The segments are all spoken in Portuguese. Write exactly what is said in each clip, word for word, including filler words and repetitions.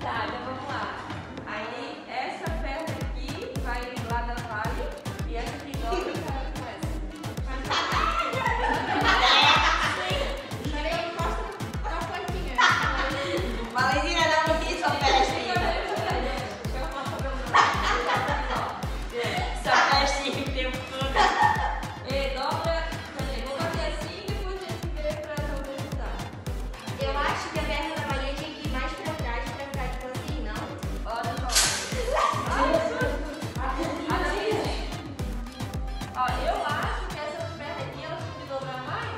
Tá, então vamos lá. Aí essa perna aqui vai lá da vale e essa aqui dobra com essa. Peraí, encosta na plantinha. Valentina, dá um pouquinho de sua festa aí. Deixa eu mostrar pra você. Sua festa aí o tempo todo. E dobra. Vou bater assim e depois a gente vê pra talvez mudar. Eu acho que a perna da Valentina tinha que ir mais pra trás pra ficar tipo assim, não? Olha, ó, eu acho que essas pernas aqui elas têm que dobrar mais.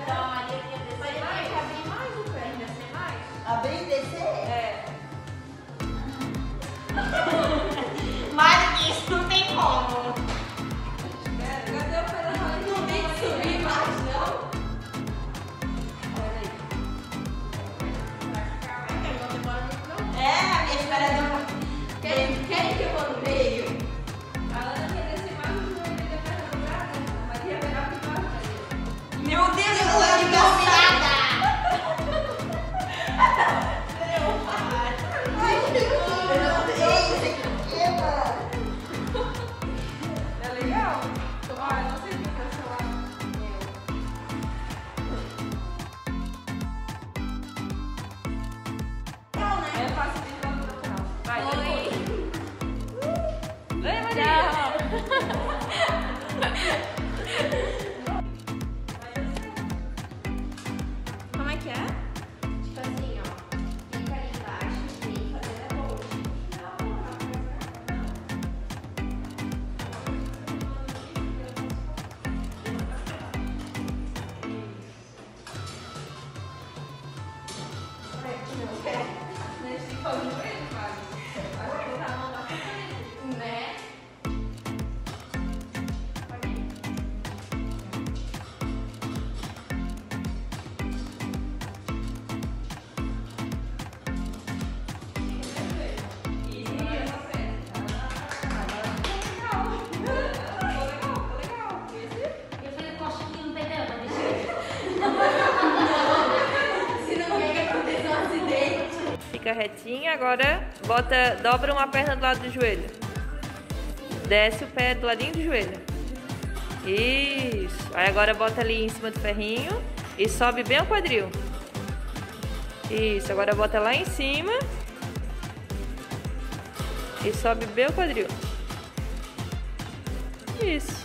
Então a Maria tinha que descer mais. Vai abrir mais o pé, descer mais. Abrir e descer? É. Mas isso não tem como. Espera, cadê o pé da Maria? Não tem que subir mais, não? Olha aí. Vai ficar mais. Não demora muito, não. É, a minha espera não. Querem, querem que eu vou no meio? A Ana quer descer mais o joelho da perna dobrada. A Maria é melhor que nós, Maria. Meu Deus, eu tô engraçada! Meu pai! Ai, meu Deus! É legal? Ó, eu não sei o que tá falando. Meu. É fácil de falar natural. Vai, Oi. Vem, Maria! Como é que é? Tipo assim, ó. Fica ali embaixo e tem que fazer a ponte. Nesse tipo de joelho, quase. Acho que tá a mão na frente. Né? Eu fiz um coxinho no perdão, mas Se não quer que aconteça um acidente. Fica retinha, agora bota, dobra uma perna do lado do joelho. Desce o pé do ladinho do joelho. Isso. Aí agora bota ali em cima do ferrinho e sobe bem o quadril. Isso, agora bota lá em cima e sobe bem o quadril. Isso.